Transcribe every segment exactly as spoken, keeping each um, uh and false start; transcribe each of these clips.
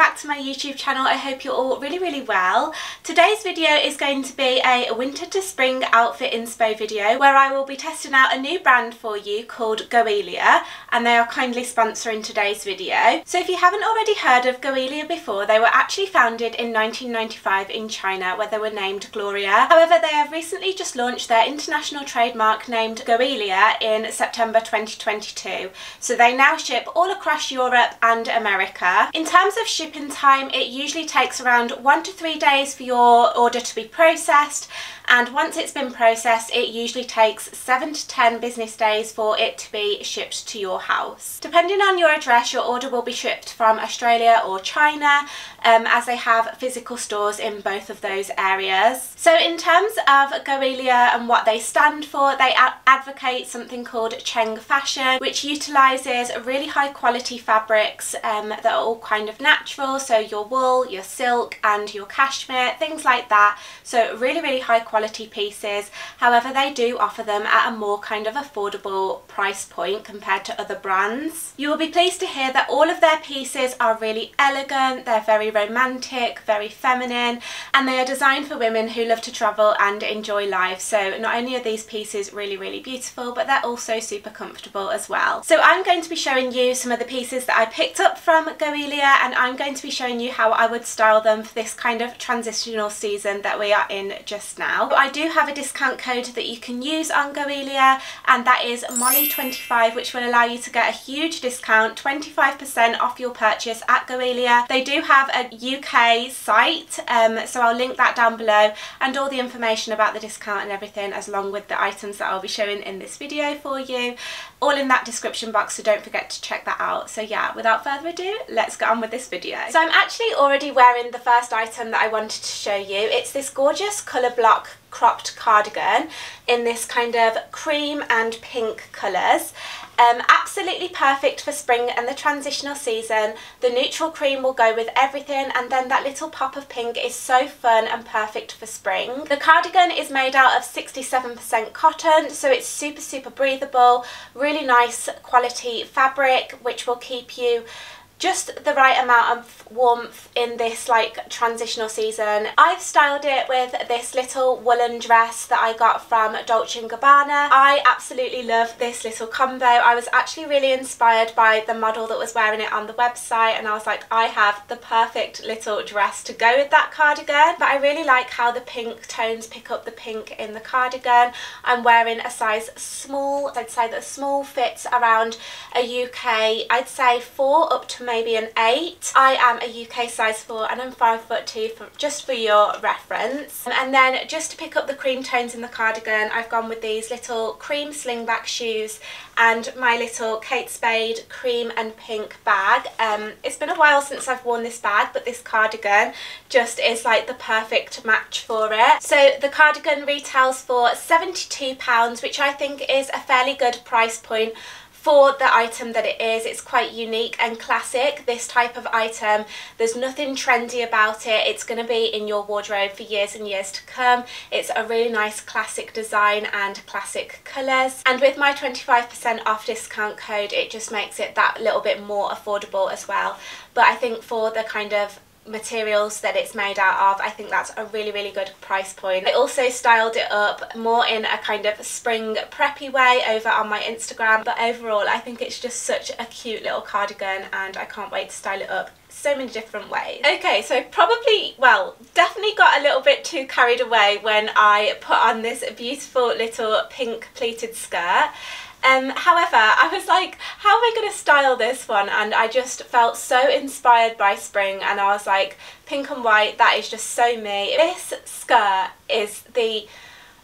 back to my YouTube channel. I hope you're all really really well. Today's video is going to be a winter to spring outfit inspo video where I will be testing out a new brand for you called Goelia, and they are kindly sponsoring today's video. So if you haven't already heard of Goelia before, they were actually founded in nineteen ninety-five in China, where they were named Gloria. However, they have recently just launched their international trademark named Goelia in September twenty twenty-two, so they now ship all across Europe and America. In terms of shipping time, it usually takes around one to three days for your order to be processed, and once it's been processed it usually takes seven to ten business days for it to be shipped to your house. Depending on your address, your order will be shipped from Australia or China, um, as they have physical stores in both of those areas. So in terms of Goelia and what they stand for, they advocate something called Cheng Fashion, which utilises really high quality fabrics um, that are all kind of natural, so your wool, your silk and your cashmere, things like that. So really really high quality pieces. However, they do offer them at a more kind of affordable price point compared to other brands. You will be pleased to hear that all of their pieces are really elegant, they're very romantic, very feminine, and they are designed for women who love to travel and enjoy life. So not only are these pieces really really beautiful, but they're also super comfortable as well. So I'm going to be showing you some of the pieces that I picked up from Goelia, and I'm going to be showing you how I would style them for this kind of transitional season that we are in just now. I do have a discount code that you can use on Goelia, and that is Molly twenty-five, which will allow you to get a huge discount, twenty-five percent off your purchase at Goelia. They do have a U K site, um, so I'll link that down below, and all the information about the discount and everything, as long with the items that I'll be showing in this video for you, all in that description box, so don't forget to check that out. So yeah, without further ado, let's get on with this video. So I'm actually already wearing the first item that I wanted to show you. It's this gorgeous colour block cropped cardigan in this kind of cream and pink colours. Um, absolutely perfect for spring and the transitional season. The neutral cream will go with everything, and then that little pop of pink is so fun and perfect for spring. The cardigan is made out of sixty-seven percent cotton, so it's super super breathable, really nice quality fabric which will keep you just the right amount of warmth in this like transitional season. I've styled it with this little woolen dress that I got from Dolce and Gabbana. I absolutely love this little combo. I was actually really inspired by the model that was wearing it on the website, and I was like, I have the perfect little dress to go with that cardigan. But I really like how the pink tones pick up the pink in the cardigan. I'm wearing a size small. I'd say that small fits around a U K, I'd say four up to maybe an eight. I am a U K size four and I'm five foot two, for, just for your reference. And then just to pick up the cream tones in the cardigan, I've gone with these little cream slingback shoes and my little Kate Spade cream and pink bag. Um, it's been a while since I've worn this bag, but this cardigan just is like the perfect match for it. So the cardigan retails for seventy-two pounds, which I think is a fairly good price point for the item that it is. It's quite unique and classic, this type of item. There's nothing trendy about it. It's going to be in your wardrobe for years and years to come. It's a really nice classic design and classic colours, and with my twenty-five percent off discount code it just makes it that little bit more affordable as well. But I think for the kind of materials that it's made out of, I think that's a really really good price point. I also styled it up more in a kind of spring preppy way over on my Instagram, but overall I think it's just such a cute little cardigan and I can't wait to style it up so many different ways. Okay, so probably, well, definitely got a little bit too carried away when I put on this beautiful little pink pleated skirt. Um, however, I was like, how am I going to style this one? And I just felt so inspired by spring, and I was like, pink and white, that is just so me. This skirt is the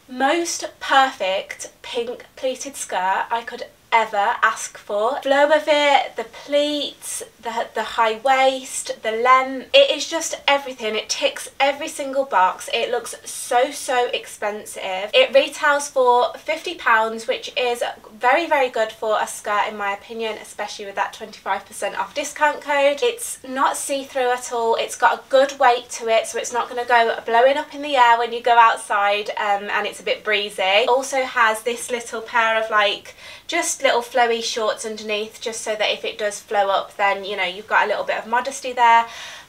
most perfect pink pleated skirt I could ever ask for. Flow of it, the pleats, the, the high waist, the length, it is just everything. It ticks every single box. It looks so so expensive. It retails for fifty pounds, which is very very good for a skirt in my opinion, especially with that twenty-five percent off discount code. It's not see-through at all. It's got a good weight to it, so it's not going to go blowing up in the air when you go outside, um, and it's a bit breezy. It also has this little pair of like just little flowy shorts underneath, just so that if it does flow up, then you know you've got a little bit of modesty there.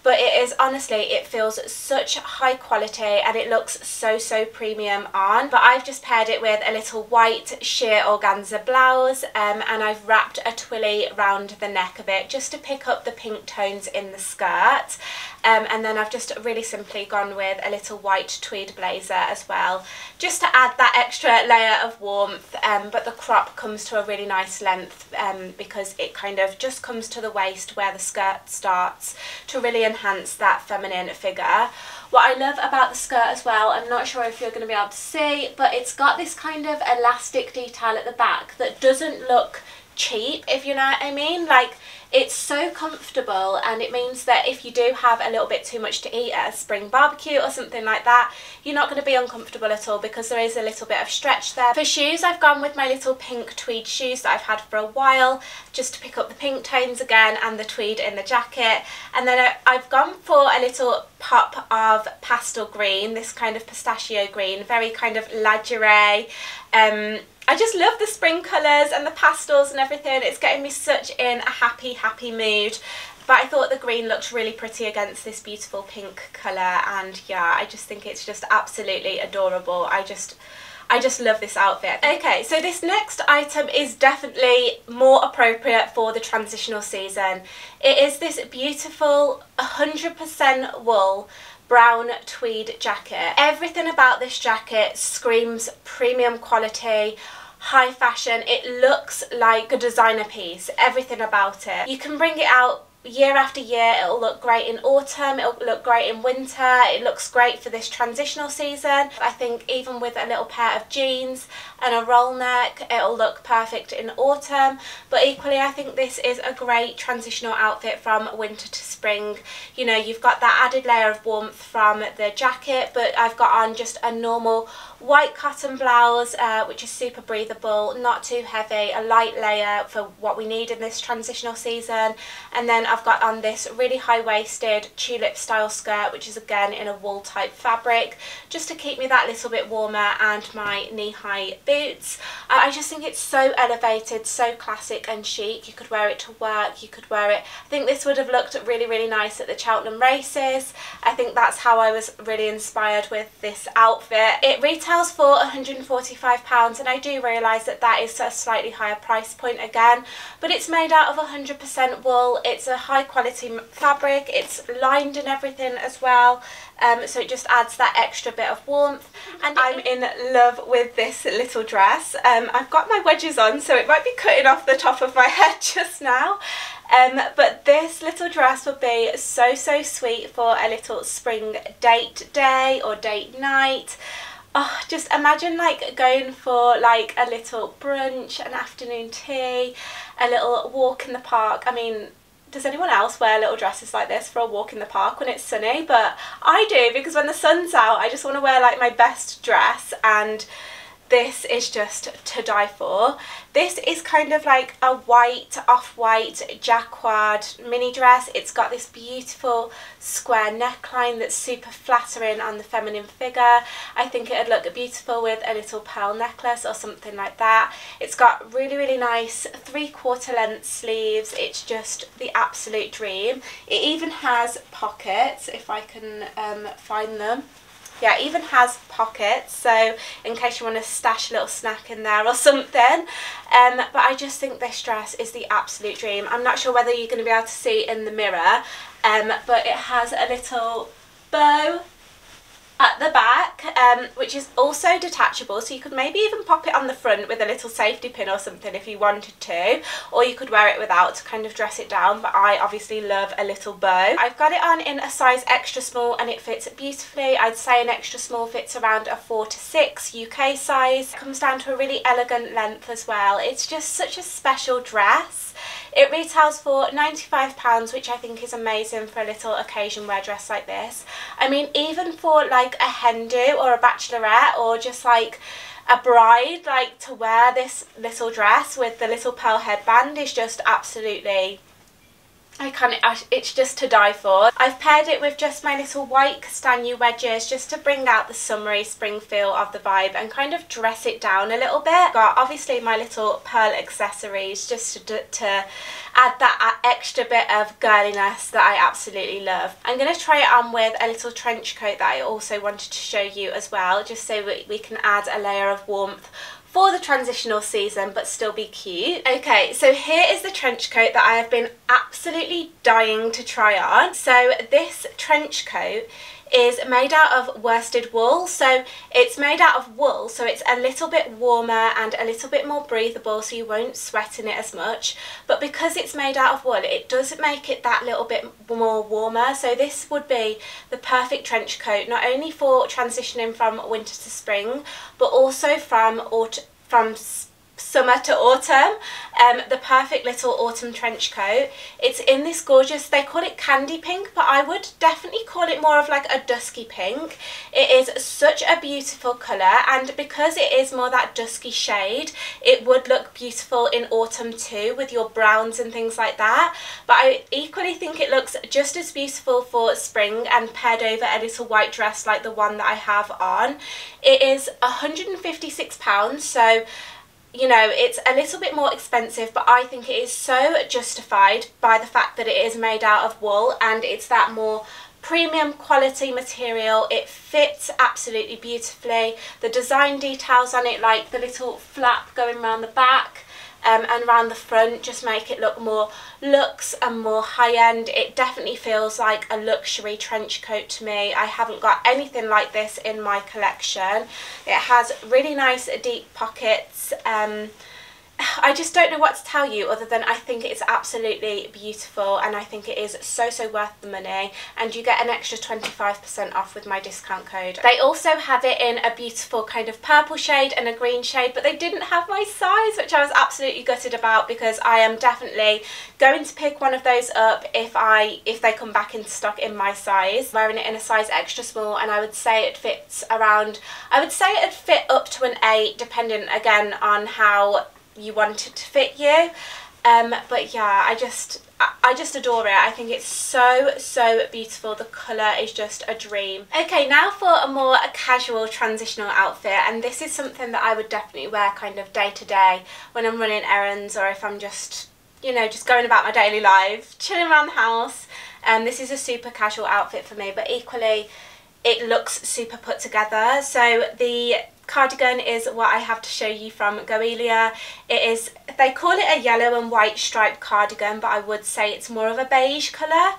But it is, honestly, it feels such high quality and it looks so, so premium on. But I've just paired it with a little white sheer organza blouse, um, and I've wrapped a twilly round the neck of it just to pick up the pink tones in the skirt. Um, and then I've just really simply gone with a little white tweed blazer as well, just to add that extra layer of warmth. Um, but the crop comes to a really nice length um, because it kind of just comes to the waist where the skirt starts to really enhance Enhance that feminine figure. What I love about the skirt as well, I'm not sure if you're going to be able to see, but it's got this kind of elastic detail at the back that doesn't look cheap, if you know what I mean. Like, it's so comfortable, and it means that if you do have a little bit too much to eat at a spring barbecue or something like that, you're not going to be uncomfortable at all because there is a little bit of stretch there. For shoes, I've gone with my little pink tweed shoes that I've had for a while, just to pick up the pink tones again and the tweed in the jacket. And then I've gone for a little pop of pastel green, this kind of pistachio green, very kind of lingerie. Um, I just love the spring colours and the pastels and everything. It's getting me such in a happy, happy mood. But I thought the green looked really pretty against this beautiful pink colour, and yeah, I just think it's just absolutely adorable. I just... I just love this outfit. Okay, so this next item is definitely more appropriate for the transitional season. It is this beautiful one hundred percent wool brown tweed jacket. Everything about this jacket screams premium quality, high fashion. It looks like a designer piece, everything about it. You can bring it out year after year. It'll look great in autumn, it'll look great in winter, it looks great for this transitional season. I think even with a little pair of jeans and a roll neck, it'll look perfect in autumn. But equally, I think this is a great transitional outfit from winter to spring. You know, you've got that added layer of warmth from the jacket, but I've got on just a normal white cotton blouse, uh, which is super breathable, not too heavy, a light layer for what we need in this transitional season. And then I've I've got on this really high-waisted tulip style skirt, which is again in a wool type fabric, just to keep me that little bit warmer, and my knee-high boots. I just think it's so elevated, so classic and chic. You could wear it to work, you could wear it. I think this would have looked really, really nice at the Cheltenham races. I think that's how I was really inspired with this outfit. It retails for one hundred and forty-five pounds, and I do realise that that is a slightly higher price point again, but it's made out of one hundred percent wool. It's a high quality fabric, it's lined and everything as well, um, so it just adds that extra bit of warmth. And I'm in love with this little dress. um, I've got my wedges on, so it might be cutting off the top of my head just now. Um, but this little dress would be so, so sweet for a little spring date day or date night. Oh, just imagine like going for like a little brunch, an afternoon tea, a little walk in the park. I mean, does anyone else wear little dresses like this for a walk in the park when it's sunny? But I do, because when the sun's out, I just want to wear like my best dress, and this is just to die for. This is kind of like a white, off-white jacquard mini dress. It's got this beautiful square neckline that's super flattering on the feminine figure. I think it would look beautiful with a little pearl necklace or something like that. It's got really, really nice three-quarter length sleeves. It's just the absolute dream. It even has pockets, if I can um, find them. Yeah, it even has pockets, so in case you want to stash a little snack in there or something. Um, but I just think this dress is the absolute dream. I'm not sure whether you're going to be able to see in the mirror, um, but it has a little bow at the back, um, which is also detachable, so you could maybe even pop it on the front with a little safety pin or something if you wanted to, or you could wear it without to kind of dress it down. But I obviously love a little bow. I've got it on in a size extra small, and it fits beautifully. I'd say an extra small fits around a four to six U K size. It comes down to a really elegant length as well. It's just such a special dress. It retails for ninety-five pounds, which I think is amazing for a little occasion wear dress like this. I mean, even for like a hen do or a bachelorette or just like a bride, like to wear this little dress with the little pearl headband is just absolutely I can't, it's just to die for. I've paired it with just my little white Castanier wedges just to bring out the summery spring feel of the vibe and kind of dress it down a little bit. Got obviously my little pearl accessories just to, to add that extra bit of girliness that I absolutely love. I'm going to try it on with a little trench coat that I also wanted to show you as well, just so we, we can add a layer of warmth for the transitional season but still be cute. Okay, so here is the trench coat that I have been absolutely dying to try on. So this trench coat is made out of worsted wool, so it's made out of wool, so it's a little bit warmer and a little bit more breathable, so you won't sweat in it as much. But because it's made out of wool, it does make it that little bit more warmer, so this would be the perfect trench coat, not only for transitioning from winter to spring, but also from autumn, from spring summer to autumn. Um, the perfect little autumn trench coat. It's in this gorgeous, they call it candy pink, but I would definitely call it more of like a dusky pink. It is such a beautiful colour, and because it is more that dusky shade, it would look beautiful in autumn too with your browns and things like that. But I equally think it looks just as beautiful for spring and paired over a little white dress like the one that I have on. It is one hundred and fifty-six pounds, so you know, it's a little bit more expensive, but I think it is so justified by the fact that it is made out of wool and it's that more premium quality material. It fits absolutely beautifully. The design details on it, like the little flap going around the back um, and around the front, just make it look more luxe and more high-end. It definitely feels like a luxury trench coat to me. I haven't got anything like this in my collection. It has really nice deep pockets. um, I just don't know what to tell you other than I think it's absolutely beautiful, and I think it is so, so worth the money, and you get an extra twenty-five percent off with my discount code. They also have it in a beautiful kind of purple shade and a green shade, but they didn't have my size, which I was absolutely gutted about, because I am definitely going to pick one of those up if I if they come back into stock in my size. Wearing it in a size extra small, and I would say it fits around, I would say it'd fit up to an eight, depending again on how you want it to fit you. Um, but yeah, I just I just adore it. I think it's so, so beautiful. The colour is just a dream. Okay, now for a more casual transitional outfit, and this is something that I would definitely wear kind of day to day when I'm running errands, or if I'm just, you know, just going about my daily life, chilling around the house. Um, this is a super casual outfit for me, but equally it looks super put together. So the cardigan is what I have to show you from Goelia. It is, they call it a yellow and white striped cardigan, but I would say it's more of a beige colour.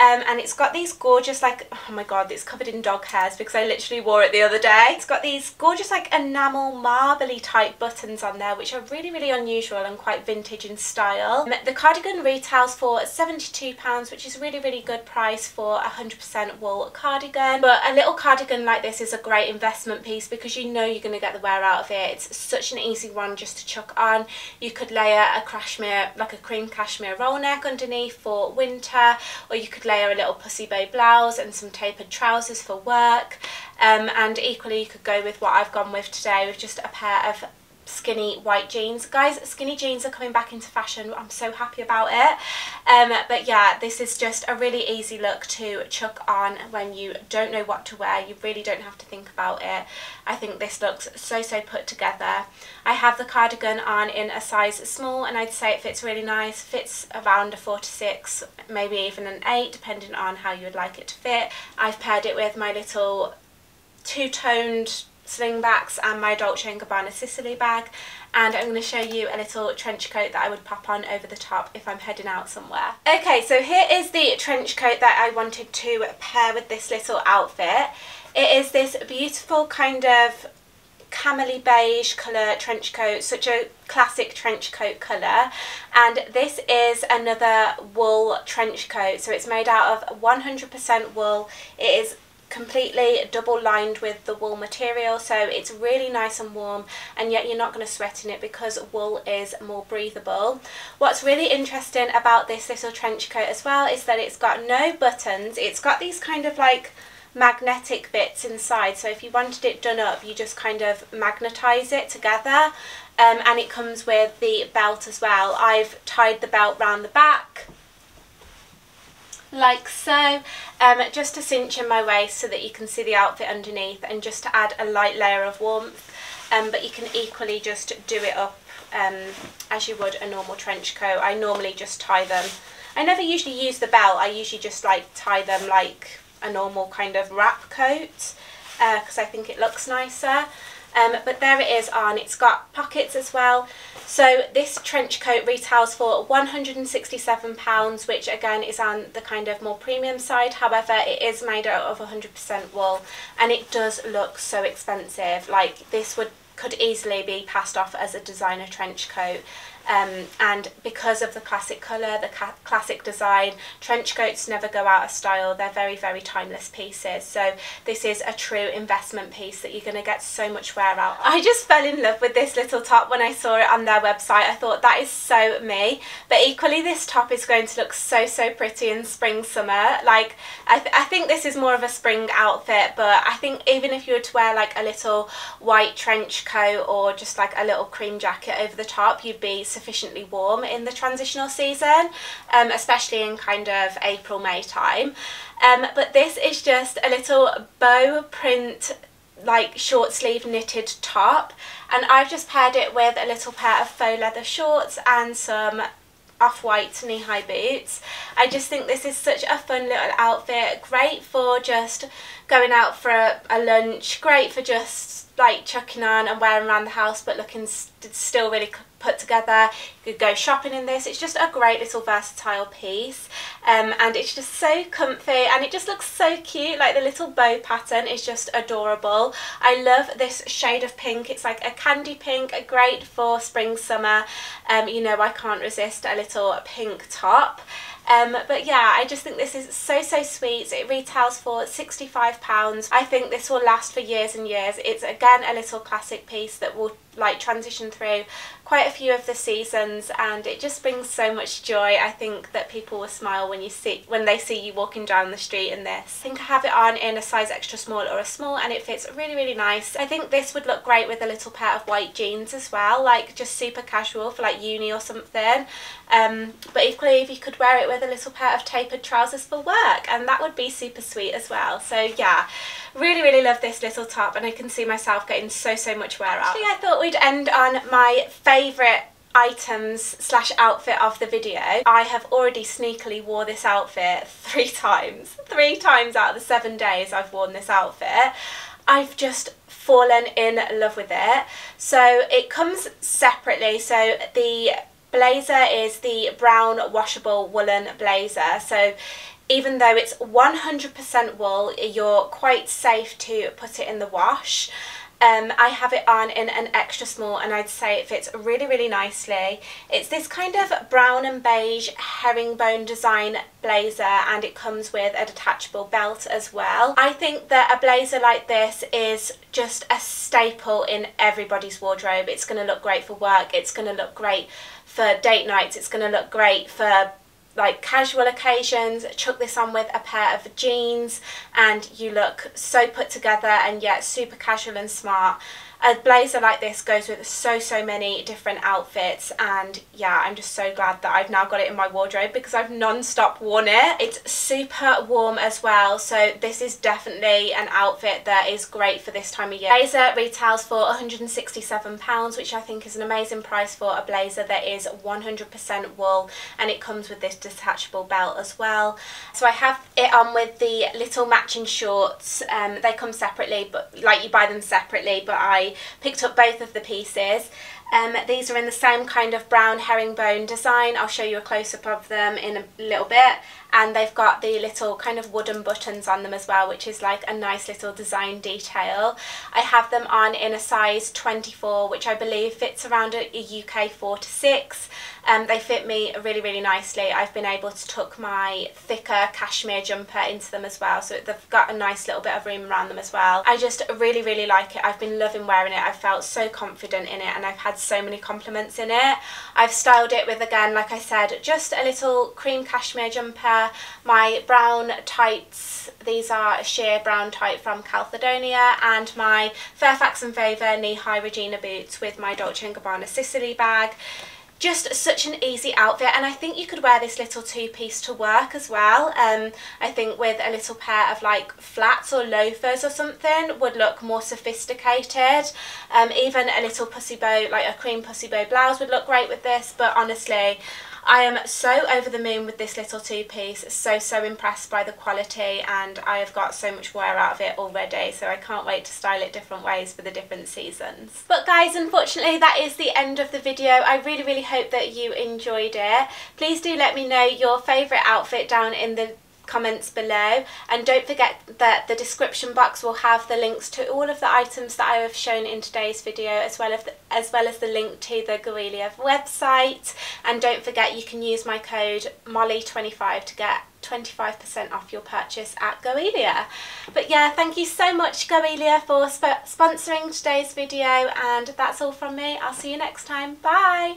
Um, and it's got these gorgeous, like, oh my god, it's covered in dog hairs because I literally wore it the other day. It's got these gorgeous, like, enamel marbly type buttons on there, which are really, really unusual and quite vintage in style. The cardigan retails for seventy-two pounds, which is a really, really good price for a one hundred percent wool cardigan. But a little cardigan like this is a great investment piece because you know you're going to get the wear out of it. It's such an easy one just to chuck on. You could layer a cashmere, like a cream cashmere roll neck underneath for winter, or you could layer a little pussy bow blouse and some tapered trousers for work. Um, and equally you could go with what I've gone with today, with just a pair of skinny white jeans. Guys, skinny jeans are coming back into fashion. I'm so happy about it. Um, but yeah, this is just a really easy look to chuck on when you don't know what to wear. You really don't have to think about it. I think this looks so, so put together. I have the cardigan on in a size small, and I'd say it fits really nice. Fits around a four to six, maybe even an eight, depending on how you would like it to fit. I've paired it with my little two-toned slingbacks and my Dolce and Gabbana Sicily bag, and I'm going to show you a little trench coat that I would pop on over the top if I'm heading out somewhere. Okay, so here is the trench coat that I wanted to pair with this little outfit. It is this beautiful kind of camely beige colour trench coat, such a classic trench coat colour, and this is another wool trench coat. So it's made out of one hundred percent wool. It is completely double lined with the wool material, so it's really nice and warm, and yet you're not going to sweat in it because wool is more breathable. What's really interesting about this little trench coat as well is that it's got no buttons. It's got these kind of like magnetic bits inside, so if you wanted it done up, you just kind of magnetize it together. Um, and it comes with the belt as well. I've tied the belt round the back like so, um, just to cinch in my waist so that you can see the outfit underneath, and just to add a light layer of warmth, um, but you can equally just do it up um, as you would a normal trench coat. I normally just tie them. I never usually use the belt, I usually just like tie them like a normal kind of wrap coat, because uh, I think it looks nicer. Um, but there it is on. It's got pockets as well. So this trench coat retails for one hundred and sixty-seven pounds, which again is on the kind of more premium side. However, it is made out of one hundred percent wool, and it does look so expensive. Like, this would could easily be passed off as a designer trench coat. Um, and because of the classic colour, the classic design, trench coats never go out of style. They're very, very timeless pieces. So this is a true investment piece that you're going to get so much wear out of. I just fell in love with this little top when I saw it on their website. I thought, that is so me. But equally, this top is going to look so, so pretty in spring, summer. Like, I, th I think this is more of a spring outfit, but I think even if you were to wear like a little white trench coat or just like a little cream jacket over the top, you'd be sufficiently warm in the transitional season, um, especially in kind of April, May time. Um, but this is just a little bow print like short sleeve knitted top, and I've just paired it with a little pair of faux leather shorts and some off-white knee-high boots. I just think this is such a fun little outfit, great for just going out for a, a lunch, great for just like chucking on and wearing around the house but looking st still really put together. You could go shopping in this. It's just a great little versatile piece, um, and it's just so comfy, and it just looks so cute. Like, the little bow pattern is just adorable. I love this shade of pink. It's like a candy pink, great for spring, summer. Um, you know, I can't resist a little pink top. Um, but yeah, I just think this is so, so sweet. It retails for sixty-five pounds. I think this will last for years and years. It's again a little classic piece that will like transition through quite a few of the seasons, and it just brings so much joy. I think that people will smile when you see when they see you walking down the street in this. I think I have it on in a size extra small or a small, and it fits really, really nice. I think this would look great with a little pair of white jeans as well, like just super casual for like uni or something. Um, but equally, if you could wear it with a little pair of tapered trousers for work, and that would be super sweet as well. So yeah, really, really love this little top, and I can see myself getting so, so much wear out. Actually, I thought we'd end on my favourite items slash outfit of the video. I have already sneakily wore this outfit three times. Three times out of the seven days I've worn this outfit. I've just fallen in love with it. So it comes separately. So the blazer is the brown washable woolen blazer. So even though it's one hundred percent wool, you're quite safe to put it in the wash. Um, I have it on in an extra small, and I'd say it fits really, really nicely. It's this kind of brown and beige herringbone design blazer, and it comes with a detachable belt as well. I think that a blazer like this is just a staple in everybody's wardrobe. It's going to look great for work, it's going to look great for date nights, it's going to look great for like casual occasions. Chuck this on with a pair of jeans and you look so put together and yet super casual and smart. A blazer like this goes with so, so many different outfits, and yeah, I'm just so glad that I've now got it in my wardrobe because I've non-stop worn it. It's super warm as well, so this is definitely an outfit that is great for this time of year. Blazer retails for one hundred and sixty-seven pounds, which I think is an amazing price for a blazer that is one hundred percent wool, and it comes with this detachable belt as well. So I have it on with the little matching shorts. Um, they come separately, but like you buy them separately, but I picked up both of the pieces. Um, these are in the same kind of brown herringbone design. I'll show you a close-up of them in a little bit, and they've got the little kind of wooden buttons on them as well, which is like a nice little design detail. I have them on in a size twenty-four, which I believe fits around a U K four to six. Um, they fit me really, really nicely. I've been able to tuck my thicker cashmere jumper into them as well, so they've got a nice little bit of room around them as well. I just really, really like it. I've been loving wearing it. I felt so confident in it, and I've had so many compliments in it. I've styled it with, again, like I said, just a little cream cashmere jumper, my brown tights, these are a sheer brown tight from Calzedonia, and my Fairfax and Favour knee-high Regina boots with my Dolce and Gabbana Sicily bag. Just such an easy outfit, and I think you could wear this little two-piece to work as well. Um, I think with a little pair of like flats or loafers or something would look more sophisticated. Um, even a little pussy bow, like a cream pussy bow blouse would look great with this, but honestly, I am so over the moon with this little two-piece, so, so impressed by the quality, and I have got so much wear out of it already, so I can't wait to style it different ways for the different seasons. But guys, unfortunately, that is the end of the video. I really, really hope that you enjoyed it. Please do let me know your favourite outfit down in the comments below, and don't forget that the description box will have the links to all of the items that I have shown in today's video, as well as the, as well as the link to the Goelia website. And don't forget, you can use my code Molly twenty-five to get twenty-five percent off your purchase at Goelia. But yeah, thank you so much Goelia for sp- sponsoring today's video, and that's all from me. I'll see you next time. Bye.